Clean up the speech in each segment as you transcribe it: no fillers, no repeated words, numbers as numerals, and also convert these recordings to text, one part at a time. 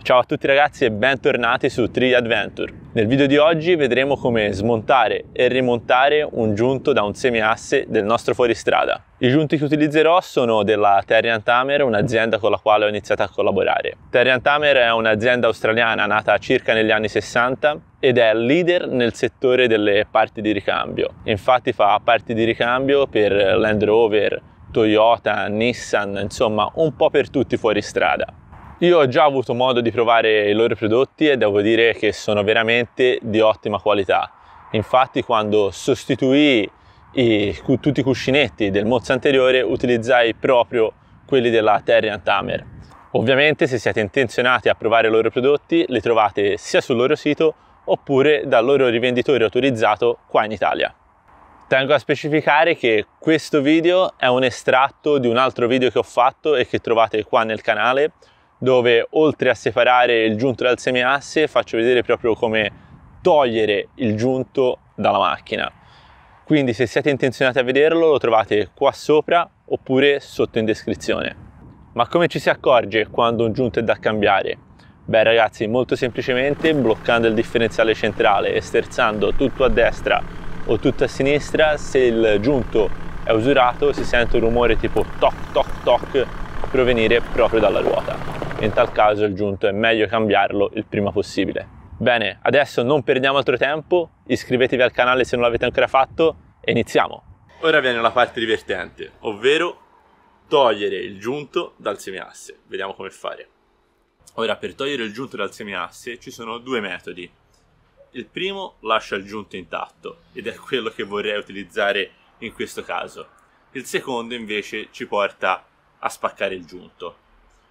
Ciao a tutti ragazzi e bentornati su Triglia Adventure. Nel video di oggi vedremo come smontare e rimontare un giunto da un semiasse del nostro fuoristrada. I giunti che utilizzerò sono della Terrain Tamer, un'azienda con la quale ho iniziato a collaborare. Terrain Tamer è un'azienda australiana nata circa negli anni 60 ed è leader nel settore delle parti di ricambio. Infatti fa parti di ricambio per Land Rover, Toyota, Nissan, insomma un po' per tutti fuoristrada. Io ho già avuto modo di provare i loro prodotti e devo dire che sono veramente di ottima qualità. Infatti quando sostituii tutti i cuscinetti del mozzo anteriore utilizzai proprio quelli della Terrain Tamer. Ovviamente se siete intenzionati a provare i loro prodotti li trovate sia sul loro sito oppure dal loro rivenditore autorizzato qua in Italia. Tengo a specificare che questo video è un estratto di un altro video che ho fatto e che trovate qua nel canale, dove oltre a separare il giunto dal semiasse faccio vedere proprio come togliere il giunto dalla macchina. Quindi se siete intenzionati a vederlo lo trovate qua sopra oppure sotto in descrizione. Ma come ci si accorge quando un giunto è da cambiare? Beh ragazzi, molto semplicemente bloccando il differenziale centrale e sterzando tutto a destra o tutto a sinistra. Se il giunto è usurato si sente un rumore tipo toc toc toc provenire proprio dalla ruota. In tal caso il giunto è meglio cambiarlo il prima possibile. Bene, adesso non perdiamo altro tempo, iscrivetevi al canale se non l'avete ancora fatto e iniziamo! Ora viene la parte divertente, ovvero togliere il giunto dal semiasse. Vediamo come fare. Ora, per togliere il giunto dal semiasse ci sono due metodi. Il primo lascia il giunto intatto ed è quello che vorrei utilizzare in questo caso. Il secondo invece ci porta a spaccare il giunto.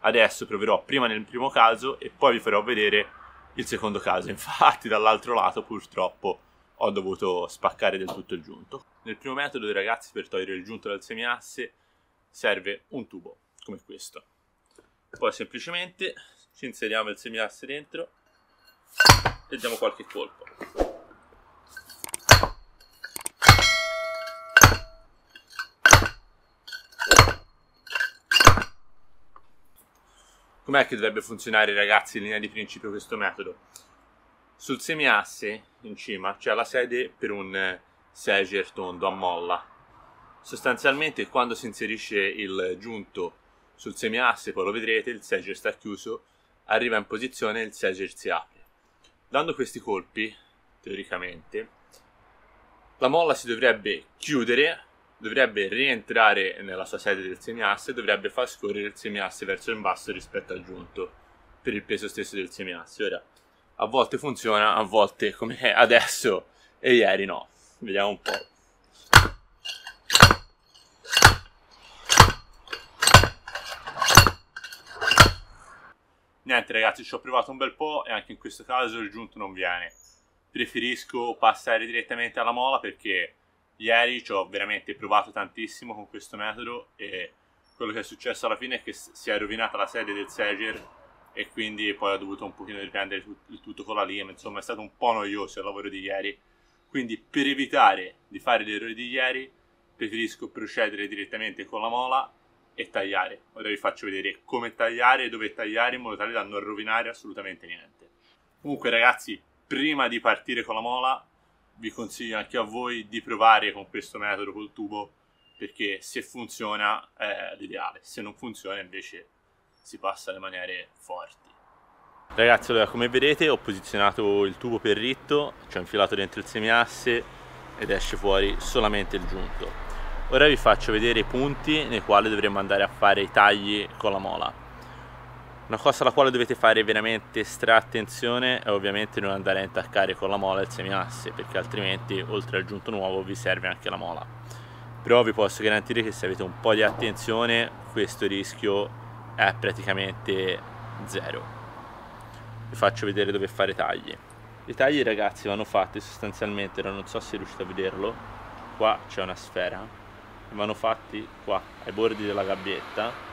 Adesso proverò prima nel primo caso e poi vi farò vedere il secondo caso. Infatti dall'altro lato purtroppo ho dovuto spaccare del tutto il giunto. Nel primo metodo ragazzi, per togliere il giunto dal semiasse serve un tubo come questo. Poi semplicemente ci inseriamo il semiasse dentro e diamo qualche colpo. Com'è che dovrebbe funzionare ragazzi in linea di principio questo metodo? Sul semiasse in cima c'è la sede per un serger tondo a molla. Sostanzialmente quando si inserisce il giunto sul semiasse, poi lo vedrete, il serger sta chiuso, arriva in posizione e il serger si apre. Dando questi colpi, teoricamente, la molla si dovrebbe chiudere, dovrebbe rientrare nella sua sede del semiasse e dovrebbe far scorrere il semiasse verso il basso rispetto al giunto per il peso stesso del semiasse. Ora, a volte funziona, a volte, come adesso e ieri, no. Vediamo un po'. Niente ragazzi, ci ho provato un bel po' e anche in questo caso il giunto non viene. Preferisco passare direttamente alla mola perché ieri ci ho veramente provato tantissimo con questo metodo e quello che è successo alla fine è che si è rovinata la sede del serger e quindi poi ho dovuto un pochino riprendere il tutto con la lima. Insomma è stato un po' noioso il lavoro di ieri, quindi per evitare di fare gli errori di ieri preferisco procedere direttamente con la mola e tagliare. Ora vi faccio vedere come tagliare e dove tagliare in modo tale da non rovinare assolutamente niente. Comunque ragazzi, prima di partire con la mola vi consiglio anche a voi di provare con questo metodo col tubo, perché se funziona è l'ideale, se non funziona invece si passa alle maniere forti. Ragazzi, allora come vedete ho posizionato il tubo per ritto, ci ho infilato dentro il semiasse ed esce fuori solamente il giunto. Ora vi faccio vedere i punti nei quali dovremmo andare a fare i tagli con la mola. Una cosa alla quale dovete fare veramente stra attenzione è ovviamente non andare a intaccare con la mola il semiasse, perché altrimenti oltre al giunto nuovo vi serve anche la mola. Però vi posso garantire che se avete un po' di attenzione questo rischio è praticamente zero. Vi faccio vedere dove fare tagli. I tagli ragazzi vanno fatti sostanzialmente, non so se riuscite a vederlo, qua c'è una sfera, vanno fatti qua ai bordi della gabbietta,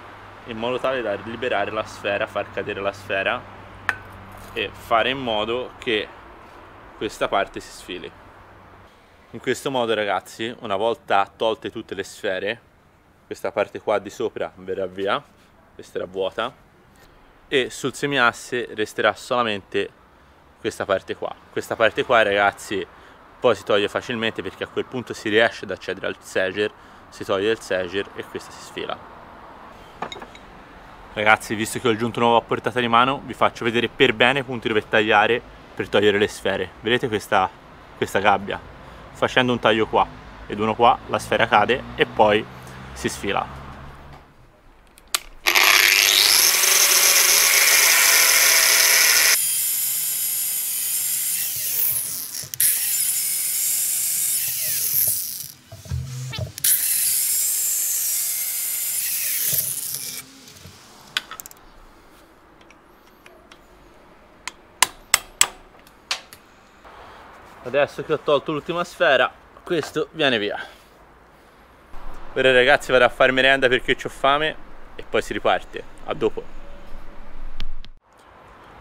in modo tale da liberare la sfera, far cadere la sfera e fare in modo che questa parte si sfili. In questo modo ragazzi, una volta tolte tutte le sfere, questa parte qua di sopra verrà via, questa era vuota, e sul semiasse resterà solamente questa parte qua. Questa parte qua, ragazzi, poi si toglie facilmente perché a quel punto si riesce ad accedere al Seger, si toglie il Seger e questa si sfila. Ragazzi, visto che ho il giunto nuovo a portata di mano, vi faccio vedere per bene i punti dove tagliare per togliere le sfere. Vedete questa gabbia? Facendo un taglio qua ed uno qua, la sfera cade e poi si sfila. Adesso che ho tolto l'ultima sfera, questo viene via. Ora ragazzi vado a fare merenda perché ho fame e poi si riparte. A dopo.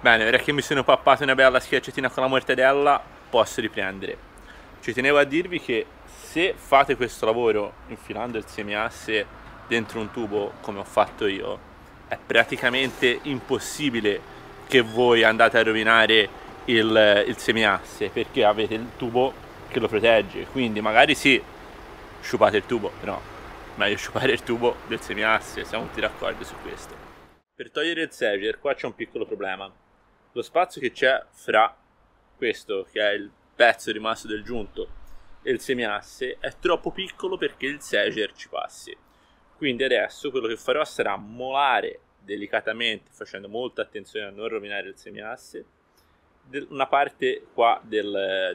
Bene, ora che mi sono pappato una bella schiacciatina con la mortadella, posso riprendere. Ci tenevo a dirvi che se fate questo lavoro infilando il semiasse dentro un tubo, come ho fatto io, è praticamente impossibile che voi andate a rovinare il semiasse, perché avete il tubo che lo protegge. Quindi magari sì, sciupate il tubo, però meglio sciupare il tubo del semiasse. Siamo tutti d'accordo su questo. Per togliere il Seger qua c'è un piccolo problema: lo spazio che c'è fra questo, che è il pezzo rimasto del giunto, e il semiasse è troppo piccolo perché il Seger ci passi. Quindi adesso quello che farò sarà molare delicatamente, facendo molta attenzione a non rovinare il semiasse, una parte qua di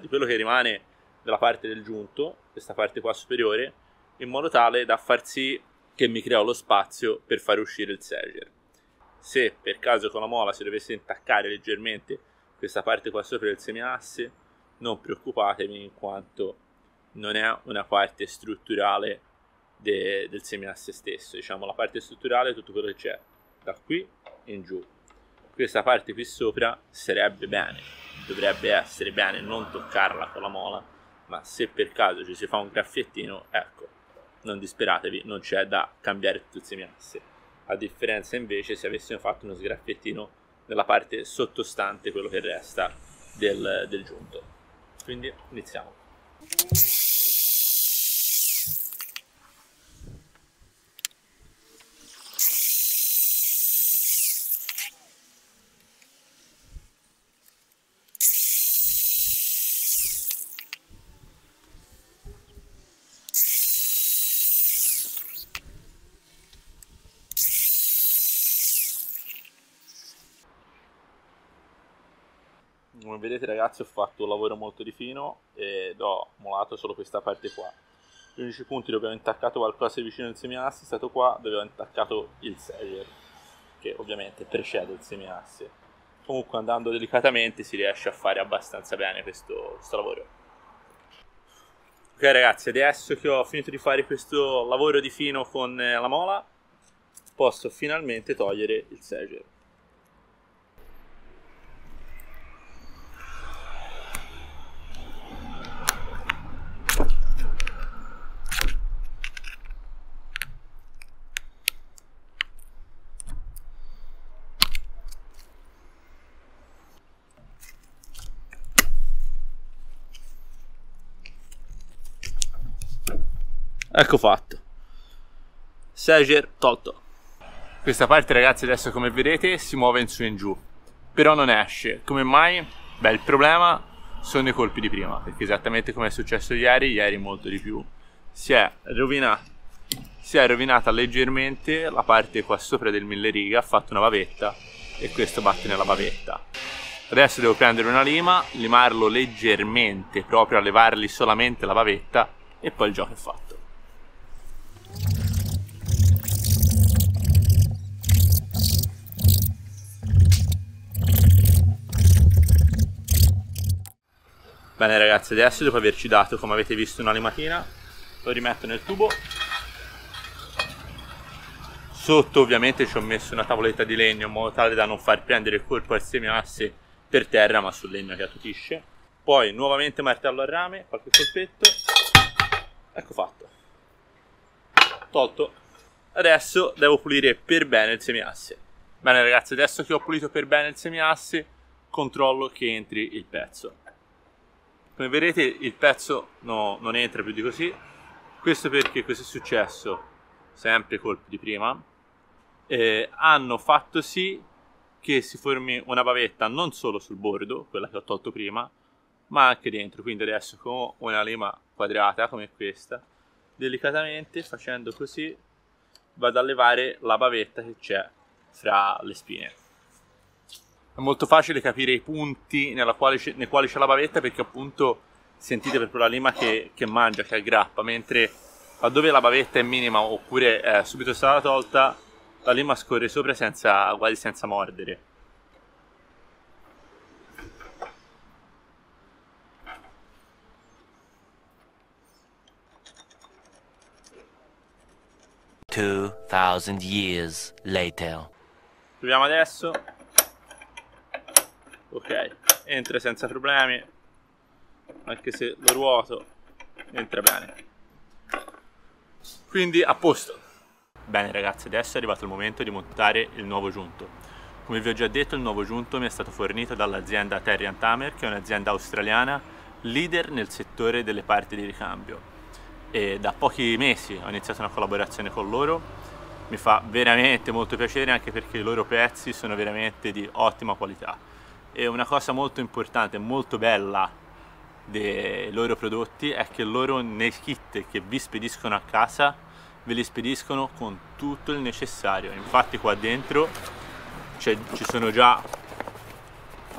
quello che rimane della parte del giunto, questa parte qua superiore, in modo tale da far sì che mi creo lo spazio per fare uscire il Seger. Se per caso con la mola si dovesse intaccare leggermente questa parte qua sopra del semiasse, non preoccupatevi, in quanto non è una parte strutturale del semiasse stesso. Diciamo, la parte strutturale è tutto quello che c'è da qui in giù. Questa parte qui sopra sarebbe bene, dovrebbe essere bene non toccarla con la mola, ma se per caso ci si fa un graffiettino, ecco, non disperatevi, non c'è da cambiare tutto il semiasse. A differenza invece se avessimo fatto uno sgraffiettino nella parte sottostante, quello che resta del giunto. Quindi iniziamo. Come vedete ragazzi, ho fatto un lavoro molto di fino ed ho molato solo questa parte qua. Gli unici punti dove ho intaccato qualcosa vicino al semiasse è stato qua, dove ho intaccato il Seger, che ovviamente precede il semiasse. Comunque andando delicatamente si riesce a fare abbastanza bene questo lavoro. Ok ragazzi, adesso che ho finito di fare questo lavoro di fino con la mola, posso finalmente togliere il Seger. Ecco fatto, Seger tolto. Questa parte ragazzi adesso, come vedete, si muove in su e in giù, però non esce. Come mai? Beh, il problema sono i colpi di prima, perché esattamente come è successo ieri molto di più, si è rovinata leggermente la parte qua sopra del 1000 riga, ha fatto una bavetta e questo batte nella bavetta. Adesso devo prendere una lima, limarlo leggermente, proprio a levargli solamente la bavetta, e poi il gioco è fatto. Bene ragazzi, adesso dopo averci dato, come avete visto, una limatina, lo rimetto nel tubo. Sotto ovviamente ci ho messo una tavoletta di legno in modo tale da non far prendere il colpo al semiasse per terra, ma sul legno che attutisce. Poi nuovamente martello a rame, qualche colpetto. Ecco fatto, tolto. Adesso devo pulire per bene il semiasse. Bene ragazzi, adesso che ho pulito per bene il semiassi, controllo che entri il pezzo. Come vedete il pezzo non entra più di così. Questo perché questo è successo sempre colpi di prima. Hanno fatto sì che si formi una bavetta non solo sul bordo, quella che ho tolto prima, ma anche dentro. Quindi adesso con una lima quadrata come questa, delicatamente facendo così vado a levare la bavetta che c'è fra le spine. È molto facile capire i punti nei quali c'è la bavetta, perché appunto sentite proprio la lima che mangia, che aggrappa, mentre laddove la bavetta è minima oppure è subito stata tolta, la lima scorre sopra quasi senza mordere. Proviamo adesso. Ok, entra senza problemi, anche se lo ruoto, entra bene. Quindi a posto. Bene ragazzi, adesso è arrivato il momento di montare il nuovo giunto. Come vi ho già detto, il nuovo giunto mi è stato fornito dall'azienda Terrain Tamer, che è un'azienda australiana leader nel settore delle parti di ricambio. E da pochi mesi ho iniziato una collaborazione con loro, mi fa veramente molto piacere anche perché i loro pezzi sono veramente di ottima qualità. E una cosa molto importante, molto bella dei loro prodotti è che loro nei kit che vi spediscono a casa ve li spediscono con tutto il necessario. Infatti qua dentro ci sono già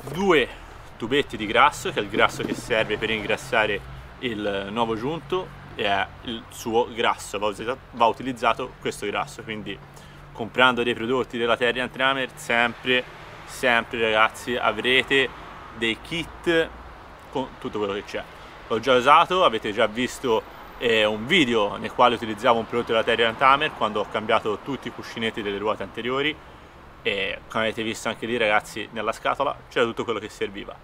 2 tubetti di grasso, che è il grasso che serve per ingrassare il nuovo giunto. È il suo grasso, va utilizzato questo grasso. Quindi comprando dei prodotti della Terrain Tamer sempre ragazzi avrete dei kit con tutto quello che c'è. L'ho già usato, avete già visto un video nel quale utilizzavo un prodotto della Terrain Tamer quando ho cambiato tutti i cuscinetti delle ruote anteriori, e come avete visto anche lì ragazzi nella scatola c'era tutto quello che serviva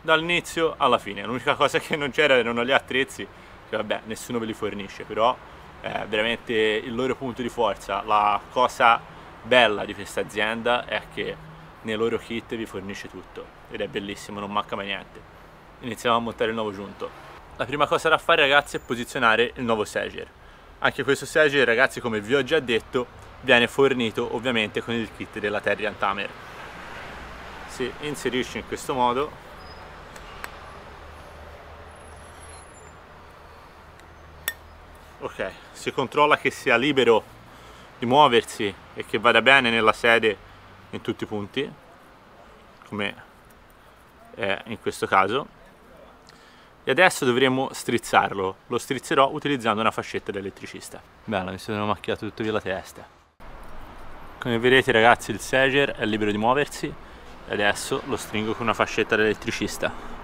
dall'inizio alla fine. L'unica cosa che non c'era erano gli attrezzi, che vabbè nessuno ve li fornisce, però è veramente il loro punto di forza. La cosa bella di questa azienda è che nei loro kit vi fornisce tutto ed è bellissimo, non manca mai niente. Iniziamo a montare il nuovo giunto. La prima cosa da fare ragazzi è posizionare il nuovo segger. Anche questo segger ragazzi, come vi ho già detto, viene fornito ovviamente con il kit della Terrain Tamer. Si inserisce in questo modo. Ok, si controlla che sia libero di muoversi e che vada bene nella sede in tutti i punti, come è in questo caso. E adesso dovremo strizzarlo. Lo strizzerò utilizzando una fascetta da elettricista. Bello, mi sono macchiato tutto via la testa. Come vedete ragazzi il segger è libero di muoversi e adesso lo stringo con una fascetta da elettricista.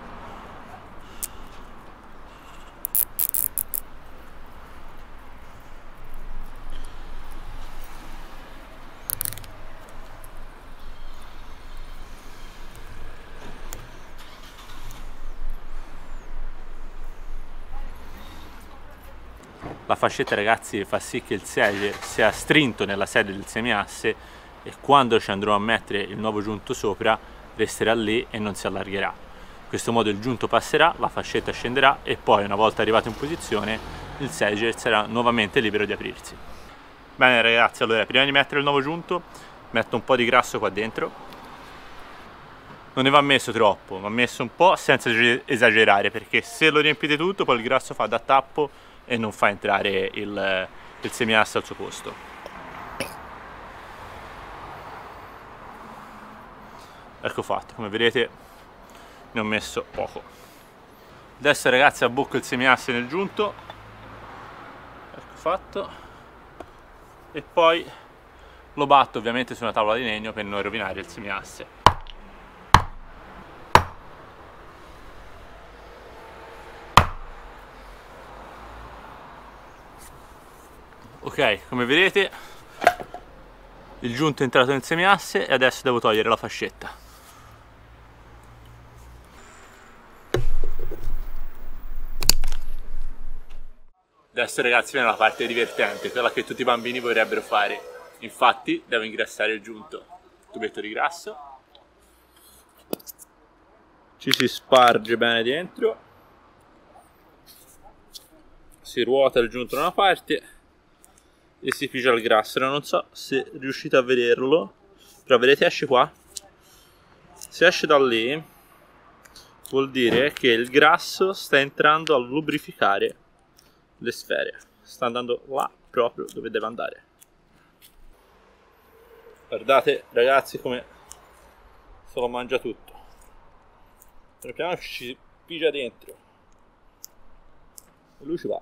La fascetta ragazzi fa sì che il segger sia strinto nella sede del semiasse e quando ci andrò a mettere il nuovo giunto sopra resterà lì e non si allargherà. In questo modo il giunto passerà, la fascetta scenderà e poi una volta arrivato in posizione il segger sarà nuovamente libero di aprirsi. Bene ragazzi, allora prima di mettere il nuovo giunto metto un po' di grasso qua dentro. Non ne va messo troppo, va messo un po' senza esagerare, perché se lo riempite tutto poi il grasso fa da tappo e non fa entrare il semiasse al suo posto. Ecco fatto, come vedete ne ho messo poco. Adesso ragazzi abbocco il semiasse nel giunto, ecco fatto, e poi lo batto ovviamente su una tavola di legno per non rovinare il semiasse. Ok, come vedete il giunto è entrato nel semiasse e adesso devo togliere la fascetta. Adesso ragazzi viene la parte divertente, quella che tutti i bambini vorrebbero fare. Infatti devo ingrassare il giunto. tubetto di grasso, ci si sparge bene dentro, si ruota raggiunto da una parte e si pigia il grasso. Ora non so se riuscite a vederlo, però vedete, esce qua. Se esce da lì vuol dire che il grasso sta entrando a lubrificare le sfere, sta andando là proprio dove deve andare. Guardate ragazzi come se lo mangia tutto, piano piano ci pigia dentro e lui ci va.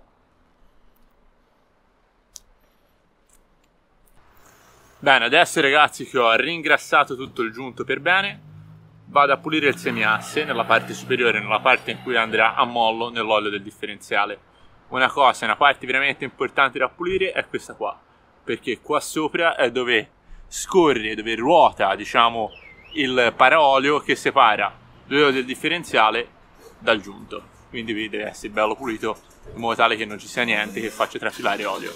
Bene, adesso ragazzi che ho ringrassato tutto il giunto per bene, vado a pulire il semiasse nella parte superiore, nella parte in cui andrà a mollo nell'olio del differenziale. Una parte veramente importante da pulire è questa qua, perché qua sopra è dove scorre, dove ruota, diciamo, il paraolio che separa l'olio del differenziale dal giunto. Quindi deve essere bello pulito in modo tale che non ci sia niente che faccia trafilare olio.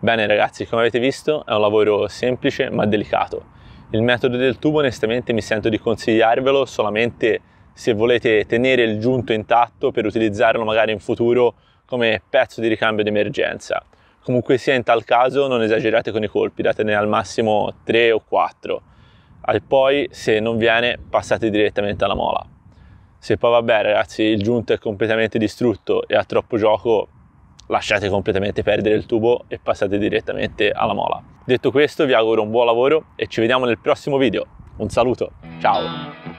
Bene ragazzi, come avete visto è un lavoro semplice ma delicato. Il metodo del tubo onestamente mi sento di consigliarvelo solamente se volete tenere il giunto intatto per utilizzarlo magari in futuro come pezzo di ricambio d'emergenza. Comunque sia, in tal caso non esagerate con i colpi, datene al massimo 3 o 4. E poi se non viene passate direttamente alla mola. Se poi vabbè ragazzi il giunto è completamente distrutto e ha troppo gioco, lasciate completamente perdere il tubo e passate direttamente alla mola. Detto questo vi auguro un buon lavoro e ci vediamo nel prossimo video. Un saluto, ciao!